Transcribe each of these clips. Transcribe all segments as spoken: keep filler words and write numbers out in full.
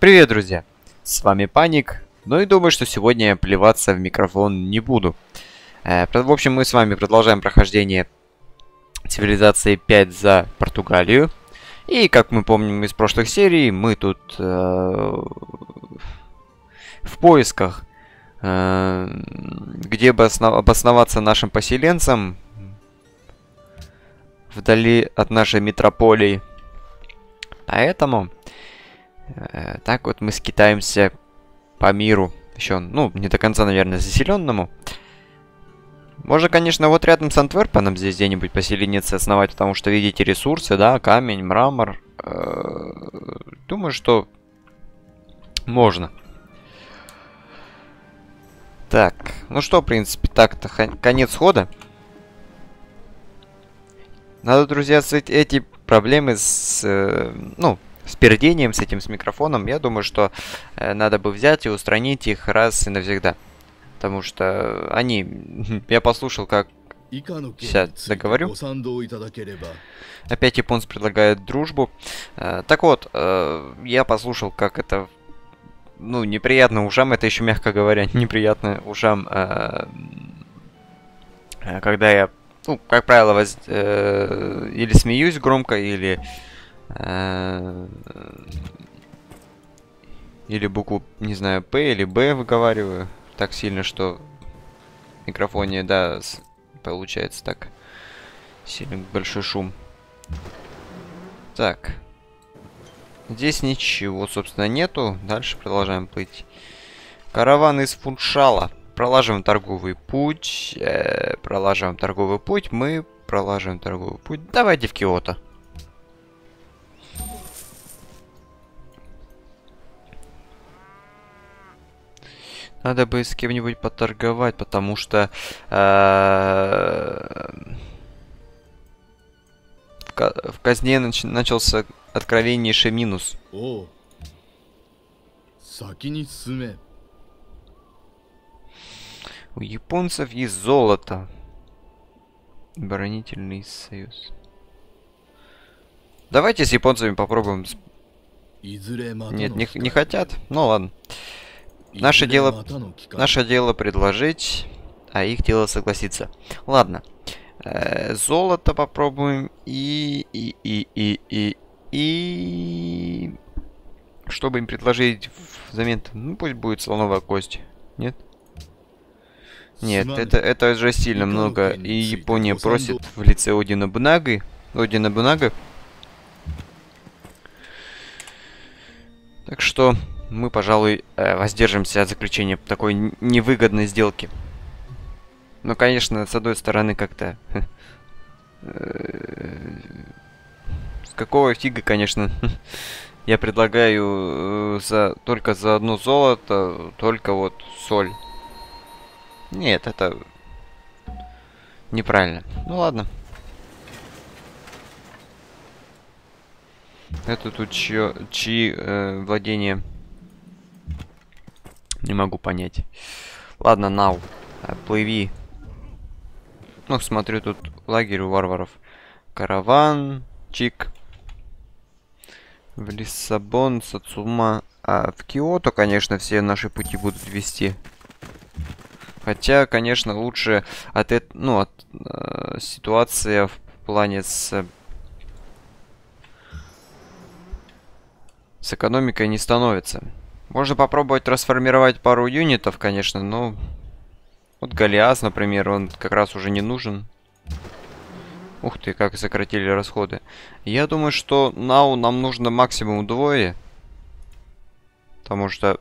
Привет, друзья! С вами Паник, ну и думаю, что сегодня я плеваться в микрофон не буду. Э, в общем, мы с вами продолжаем прохождение Цивилизации пять за Португалию. И, как мы помним из прошлых серий, мы тут э, в поисках, э, где бы обосноваться нашим поселенцам вдали от нашей метрополии. Поэтому... Так вот мы скитаемся по миру. Еще, ну, не до конца, наверное, заселенному. Можно, конечно, вот рядом с Антверпаном здесь где-нибудь поселенец основать, потому что, видите, ресурсы, да, камень, мрамор. Думаю, что можно. Так, ну что, в принципе, так-то конец хода. Надо, друзья, эти проблемы с... Ну... с пердением, с этим, с микрофоном, я думаю, что э, надо бы взять и устранить их раз и навсегда. Потому что они... Я послушал, как... Сейчас договорю. Опять японцы предлагают дружбу. Э, так вот, э, я послушал, как это... Ну, неприятно ушам, это еще, мягко говоря, неприятно ушам, э, когда я, ну, как правило, воз... э, или смеюсь громко, или... Или букву, не знаю, П или Б выговариваю так сильно, что в микрофоне, да, получается так сильно большой шум. Так. Здесь ничего, собственно, нету. Дальше продолжаем плыть. Караван из Фуншала. Пролаживаем торговый путь. Э, пролаживаем торговый путь. Мы пролаживаем торговый путь. Давайте в Киото. Надо бы с кем-нибудь поторговать, потому что э, в, ка в казне нач начался откровеннейший минус. О, у японцев есть золото. Оборонительный союз. Давайте с японцами попробуем. Нет, не, не хотят. Ну ладно. Наше дело, наше дело предложить, а их дело согласиться. Ладно. Э, золото попробуем и, и, и, и, и, и... Чтобы им предложить взамен... Ну, пусть будет слоновая кость. Нет? Нет, это, это же сильно много. И Япония просит в лице Удина Бунага. Удина Бунага. Так что... Мы, пожалуй, воздержимся от заключения такой невыгодной сделки. Но, конечно, с одной стороны, как-то... С какого фига, конечно. Я предлагаю за... только за одно золото, только вот соль. Нет, это... неправильно. Ну ладно. Это тут чьи, чьи э, владения... Не могу понять. Ладно, нау, плыви. Ну, смотрю, тут лагерь у варваров. Караван, чик. В Лиссабон, Сацума. А в Киото, конечно, все наши пути будут вести. Хотя, конечно, лучше от, эт... ну, от э, ситуации в плане с... с экономикой не становится. Можно попробовать трансформировать пару юнитов, конечно, но... Вот Голиас, например, он как раз уже не нужен. Ух ты, как сократили расходы. Я думаю, что нау нам нужно максимум двое. Потому что...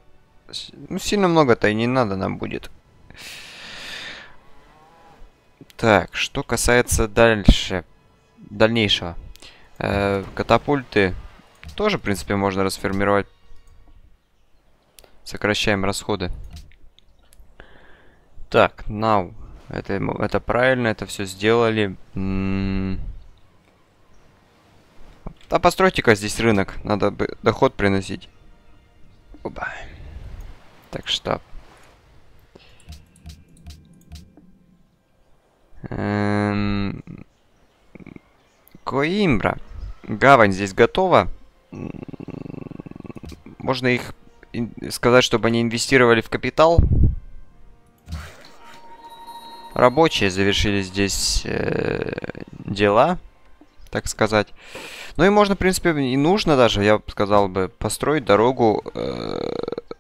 Ну, сильно много-то и не надо нам будет. Так, что касается дальше... Дальнейшего. Э-э, катапульты тоже, в принципе, можно расформировать. Сокращаем расходы. Так, now. Это, это правильно, это все сделали. М-м-м. А постройте-ка здесь рынок. Надо бы доход приносить. Оба. Так, штаб. Эм-м. Коимбра. Гавань здесь готова. Можно их сказать, чтобы они инвестировали в капитал. Рабочие завершили здесь э, дела, так сказать. Ну и можно, в принципе, и нужно даже, я бы сказал бы, построить дорогу э,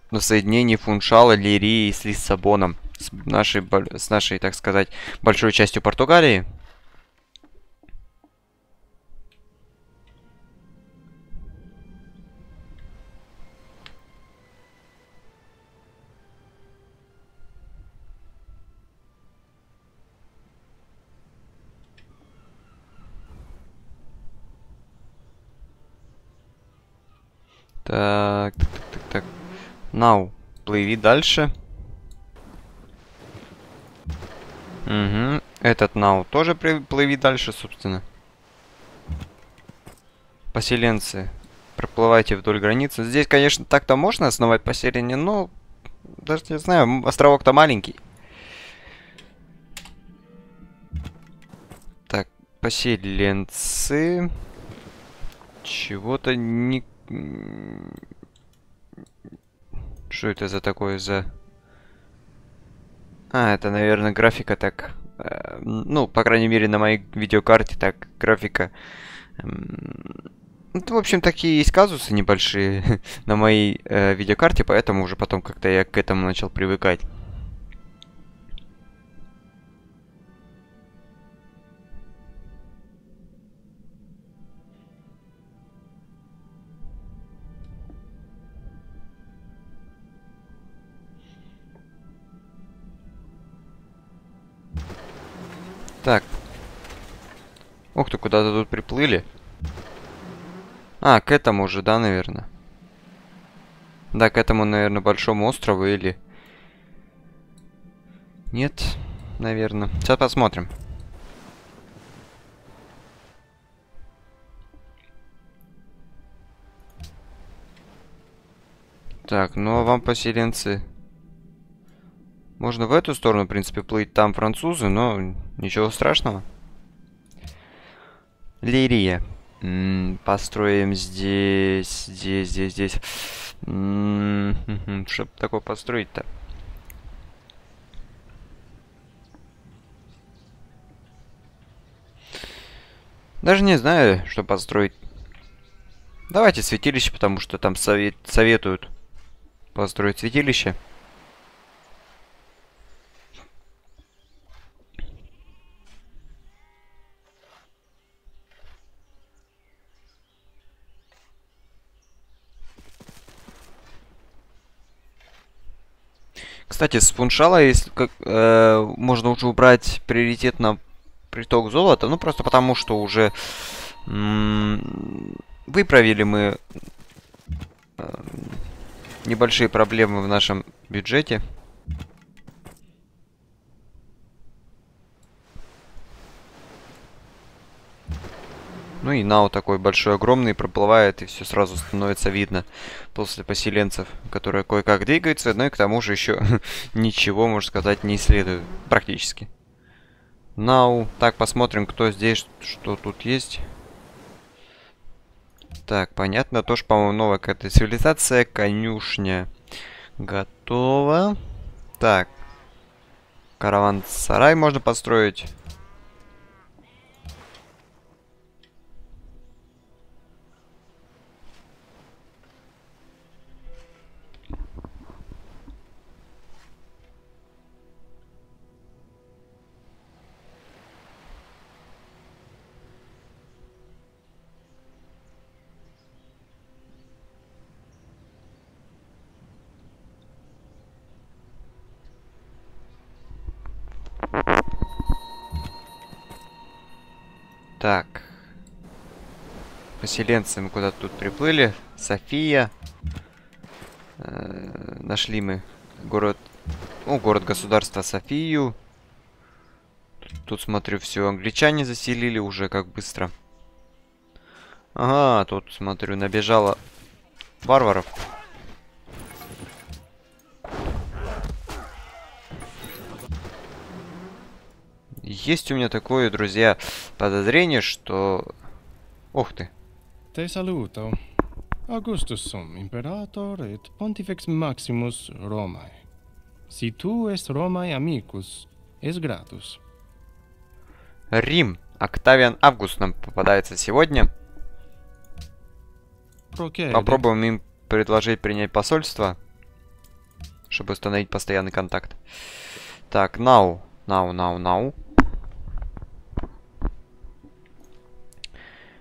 на соединении Фуншала, Лирии с Лиссабоном. С нашей, с нашей, так сказать, большой частью Португалии. Так, так, так, так. Now, плыви дальше. Угу. Этот Now тоже плыви дальше, собственно. Поселенцы, проплывайте вдоль границы. Здесь, конечно, так-то можно основать поселение, но... Даже не знаю, островок-то маленький. Так, поселенцы... Чего-то не... Что это за такое за... А, это, наверное, графика так... Э, ну, по крайней мере, на моей видеокарте так графика... Э, это, в общем, такие есть казусы небольшие на моей э, видеокарте, поэтому уже потом как-то я к этому начал привыкать. Так. Ух ты, куда-то тут приплыли. А, к этому же, да, наверное. Да, к этому, наверное, большому острову или... Нет, наверное. Сейчас посмотрим. Так, ну а вам, поселенцы... Можно в эту сторону, в принципе, плыть, там французы, но ничего страшного. Лирия. М-м, построим здесь, здесь, здесь, здесь. М-м-м, что такое построить-то? Даже не знаю, что построить. Давайте святилище, потому что там совет- советуют построить святилище. Кстати, с Фуншала, если как, э, можно уже убрать приоритет на приток золота, ну просто потому, что уже выправили мы э, небольшие проблемы в нашем бюджете. Ну и Нау такой большой, огромный, проплывает, и все сразу становится видно после поселенцев, которые кое-как двигаются, но и к тому же еще ничего, можно сказать, не исследуют практически. Нау. Так, посмотрим, кто здесь, что тут есть. Так, понятно, тоже, по-моему, новая какая-то цивилизация, конюшня. Готово. Так. Караван-сарай можно построить. Так. Поселенцы мы куда-то тут приплыли. София. Э-э- нашли мы город... Ну, город-государство Софию. Тут, тут, смотрю, все англичане заселили уже, как быстро. Ага, тут, смотрю, набежало варваров. Есть у меня такое, друзья, подозрение, что... Ох ты. Augustusum imperator et pontifex maximus Romae. Si tu es Romae amicus, es gratus. Рим. Октавиан Август нам попадается сегодня. Okay, попробуем им предложить принять посольство, чтобы установить постоянный контакт. Так, now, now, now, now.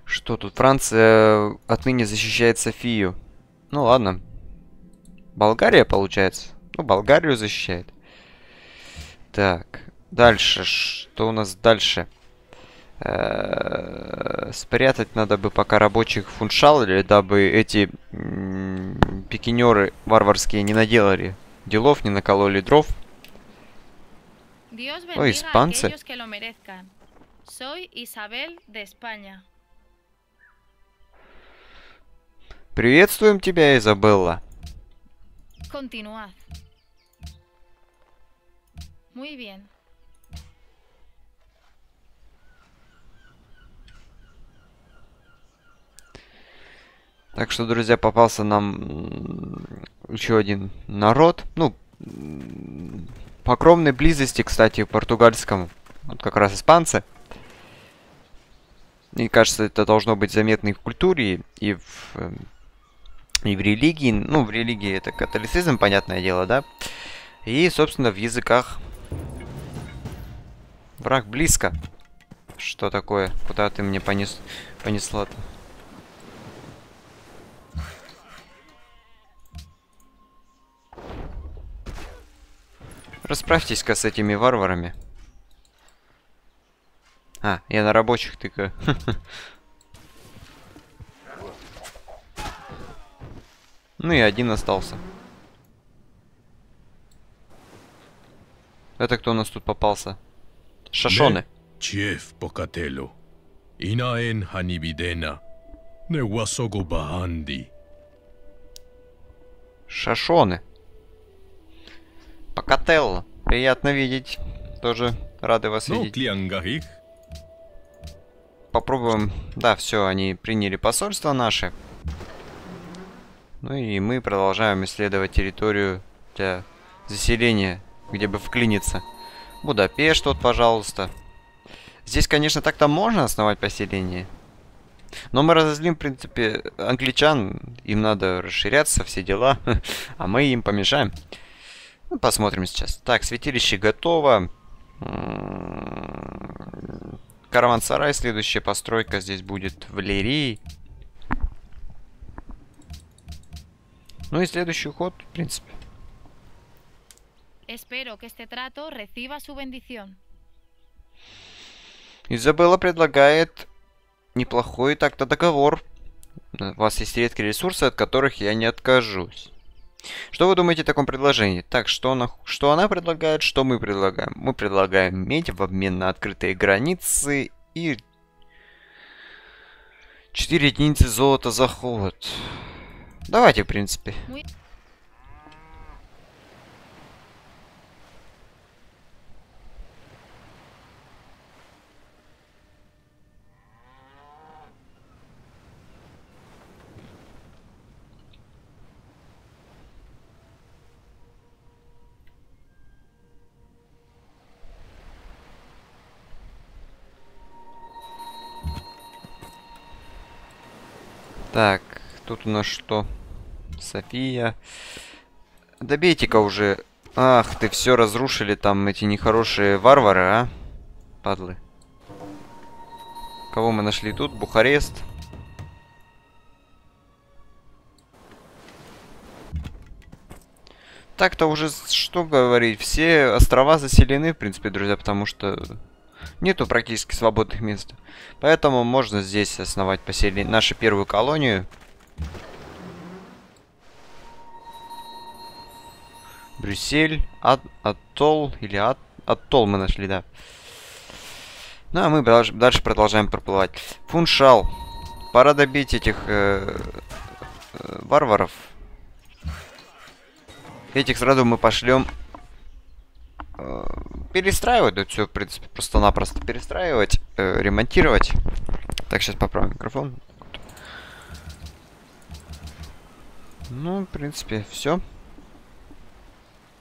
Что тут? Франция отныне защищает Софию. Ну ладно. Болгария, получается. Ну, Болгарию защищает. Так, дальше. Что у нас дальше? Спрятать надо бы пока рабочих Фуншал, или дабы эти пикинеры варварские не наделали делов, не накололи дров. Ой, испанцы. Приветствуем тебя, Изабелла. Так что, друзья, попался нам еще один народ. Ну, по кровной близости, кстати, к португальскому. Вот как раз испанцы. Мне кажется, это должно быть заметно и в культуре, и в, и в религии. Ну, в религии это католицизм, понятное дело, да? И, собственно, в языках. Враг близко. Что такое? Куда ты мне понес... понесла-то? Расправьтесь-ка с этими варварами. А, я на рабочих тыкаю. Ну и один остался. Это кто у нас тут попался? Шошоны. Шошоны. Покателло. Приятно видеть. Тоже рады вас ну, видеть. Попробуем. Да, все, они приняли посольство наше. Ну и мы продолжаем исследовать территорию для заселения, где бы вклиниться. Будапешт вот, пожалуйста. Здесь, конечно, так-то можно основать поселение. Но мы разозлим, в принципе, англичан. Им надо расширяться, все дела. А мы им помешаем. Посмотрим сейчас. Так, святилище готово. Караван-сарай, следующая постройка здесь будет в Лирии. Ну и следующий ход, в принципе. Изабелла предлагает неплохой так-то договор. У вас есть редкие ресурсы, от которых я не откажусь. Что вы думаете о таком предложении? Так, что она, что она предлагает, что мы предлагаем? Мы предлагаем медь в обмен на открытые границы и четыре единицы золота за ход. Давайте, в принципе. Так, тут у нас что? София. Добейте-ка уже. Ах, ты все разрушили там эти нехорошие варвары, а? Падлы. Кого мы нашли тут? Бухарест. Так-то уже что говорить. Все острова заселены, в принципе, друзья, потому что... нету практически свободных мест. Поэтому можно здесь основать поселение, нашу первую колонию. Брюссель, Ат, Атол или Ат, Атол мы нашли, да. Ну а мы дальше, дальше продолжаем проплывать. Фуншал. Пора добить этих э, э, варваров. Этих сразу мы пошлем... перестраивать, да, все, в принципе, просто-напросто перестраивать, э, ремонтировать. Так, сейчас поправим микрофон. Ну, в принципе, все.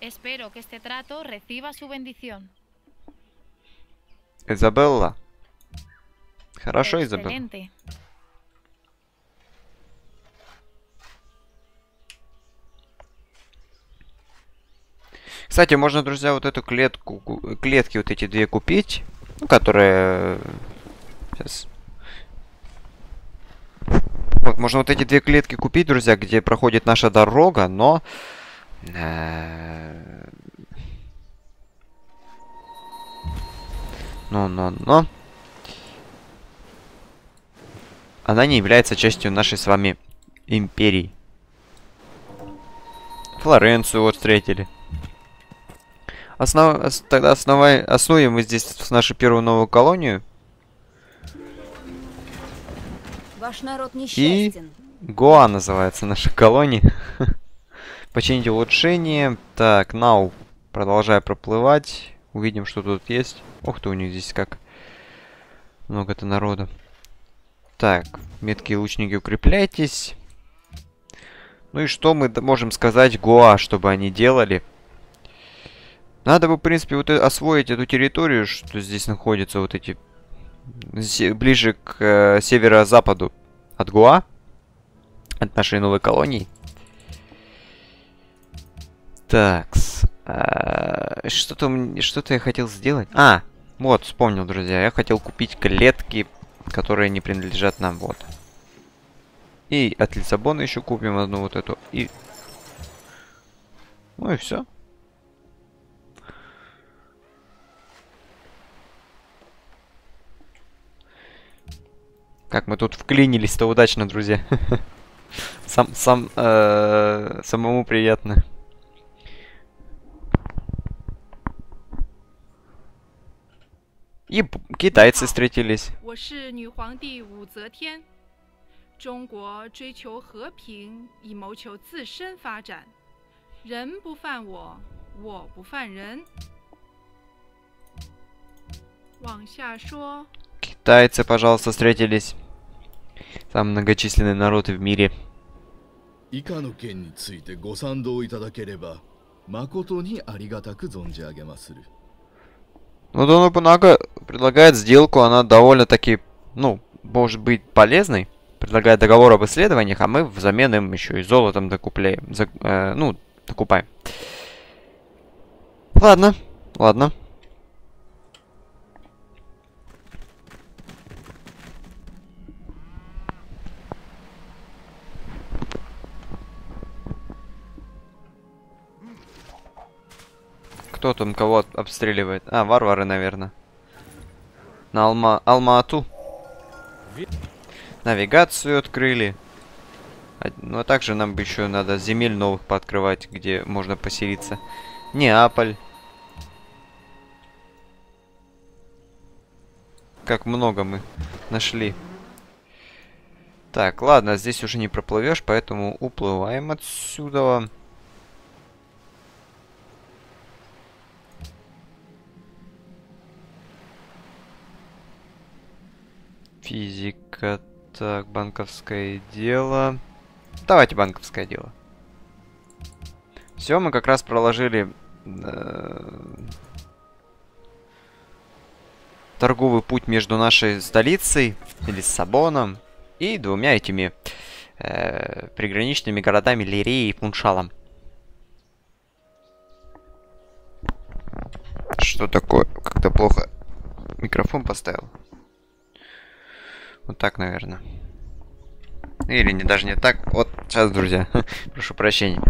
Изабелла. Хорошо, Изабелла. Кстати, можно, друзья, вот эту клетку, клетки вот эти две купить, ну, которые... Сейчас. Вот, можно вот эти две клетки купить, друзья, где проходит наша дорога, но... Но, но, но... Она не является частью нашей с вами империи. Флоренцию вот встретили. Основ... Тогда основай... основаем мы здесь нашу первую новую колонию. Ваш народ несчастен. И Гоа называется наша колония. Починить улучшение. Так, нау. Продолжай проплывать. Увидим, что тут есть. Ох ты, у них здесь как много-то народа. Так, меткие лучники, укрепляйтесь. Ну и что мы можем сказать Гоа, чтобы они делали? Надо бы, в принципе, вот освоить эту территорию, что здесь находится, вот эти... Ближе к э, северо-западу от Гоа. От нашей новой колонии. Такс. А, что-то что-то я хотел сделать. А, вот, вспомнил, друзья. Я хотел купить клетки, которые не принадлежат нам. Вот. И от Лиссабона еще купим одну вот эту. И... Ну и все. Как мы тут вклинились-то удачно, друзья. Сам, сам, э, самому приятно. И китайцы встретились. Китайцы, пожалуйста, встретились. Самый многочисленный народ в мире. Ну, Дону Бунага предлагает сделку, она довольно-таки, ну, может быть полезной. Предлагает договор об исследованиях, а мы взамен им еще и золотом докупляем, за, э, ну, докупаем. Ладно, ладно. Кто там кого обстреливает? А, варвары, наверное. На Алма... Алма-Ату. Навигацию открыли. Ну, а также нам бы еще надо земель новых пооткрывать, где можно поселиться. Неаполь. Как много мы нашли. Так, ладно, здесь уже не проплывешь, поэтому уплываем отсюда. Физика, так, банковское дело. Давайте банковское дело. Все, мы как раз проложили э, торговый путь между нашей столицей, Лиссабоном, и двумя этими э, приграничными городами Лирией и Фуншалом. Что такое? Как-то плохо микрофон поставил. Вот так, наверное. Или не, даже не так. Вот сейчас, друзья. Прошу прощения.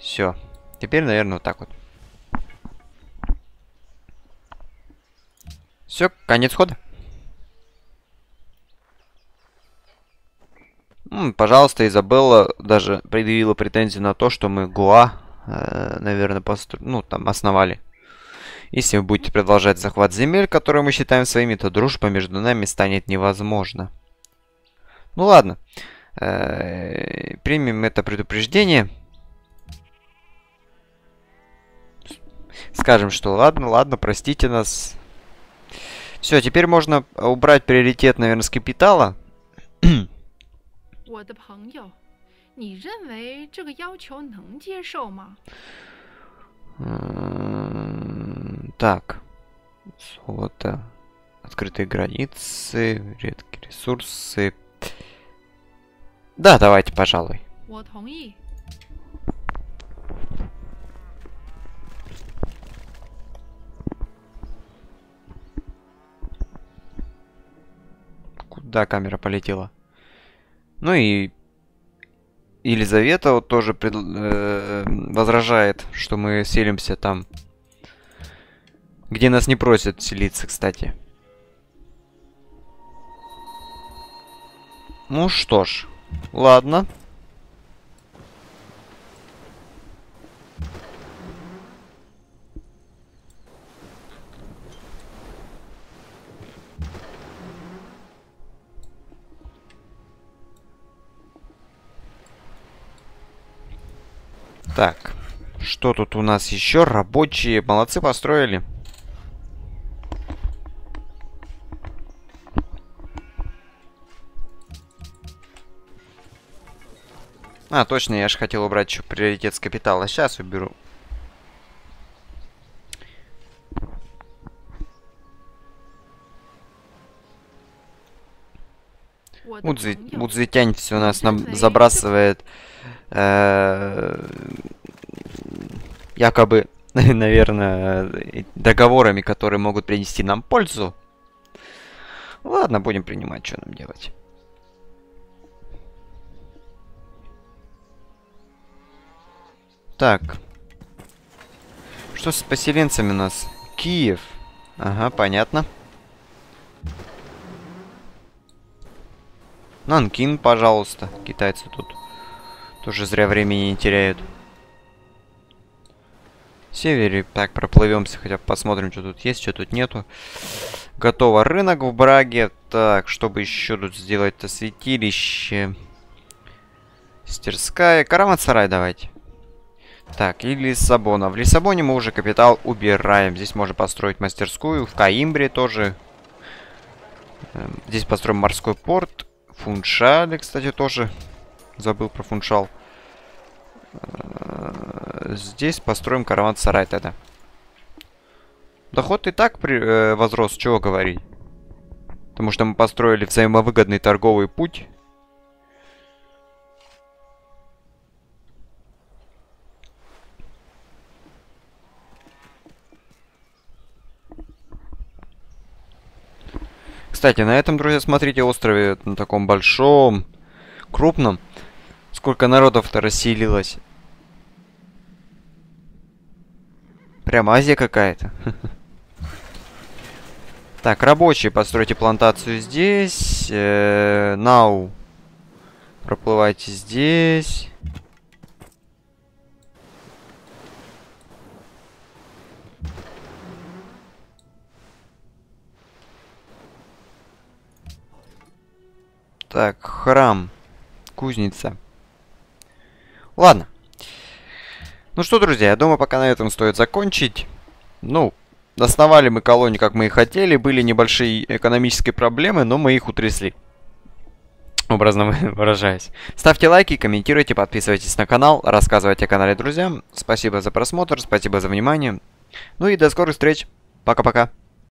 Все. Теперь, наверное, вот так вот. Все, конец хода. М-м, пожалуйста, Изабелла даже предъявила претензии на то, что мы Гоа, э, наверное, постро... ну, там, основали. Если вы будете продолжать захват земель, которые мы считаем своими, то дружба между нами станет невозможна. Ну ладно. Э-э-э, примем это предупреждение. Скажем, что ладно, ладно, простите нас. Все, теперь можно убрать приоритет, наверное, с капитала. 你认为这个要求能接受吗? Так, золото, открытые границы, редкие ресурсы. Да, давайте, пожалуй. Куда камера полетела? Ну и Елизавета вот тоже пред... э... возражает, что мы селимся там, где нас не просят селиться, кстати. Ну что ж, ладно. Так, что тут у нас еще? Рабочие, молодцы, построили. А, точно, я же хотел убрать еще приоритет с капитала. Сейчас уберу. Ву Цзэтянь все нас нам забрасывает э, якобы, наверное, договорами, которые могут принести нам пользу. Ладно, будем принимать, что нам делать. Так. Что с поселенцами у нас? Киев. Ага, понятно. Нанкин, пожалуйста. Китайцы тут тоже зря времени не теряют. В севере так проплывемся, хотя бы посмотрим, что тут есть, что тут нету. Готово. Рынок в Браге. Так, чтобы еще тут сделать-то? Святилище. Мастерская. Карамат-сарай давайте. Так, и Лиссабона. В Лиссабоне мы уже капитал убираем. Здесь можно построить мастерскую. В Коимбре тоже. Здесь построим морской порт. Фуншале, кстати, тоже забыл про Фуншал. Здесь построим караван-сарай тогда. Доход и так при... возрос, чего говорить. Потому что мы построили взаимовыгодный торговый путь. Кстати, на этом, друзья, смотрите, острове, на таком большом, крупном, сколько народов-то расселилось. Прям Азия какая-то. Так, рабочие, постройте плантацию здесь. Нау. Проплывайте здесь. Так, храм, кузница. Ладно. Ну что, друзья, я думаю, пока на этом стоит закончить. Ну, основали мы колонию, как мы и хотели. Были небольшие экономические проблемы, но мы их утрясли. Образно выражаясь. Ставьте лайки, комментируйте, подписывайтесь на канал, рассказывайте о канале друзьям. Спасибо за просмотр, спасибо за внимание. Ну и до скорых встреч. Пока-пока.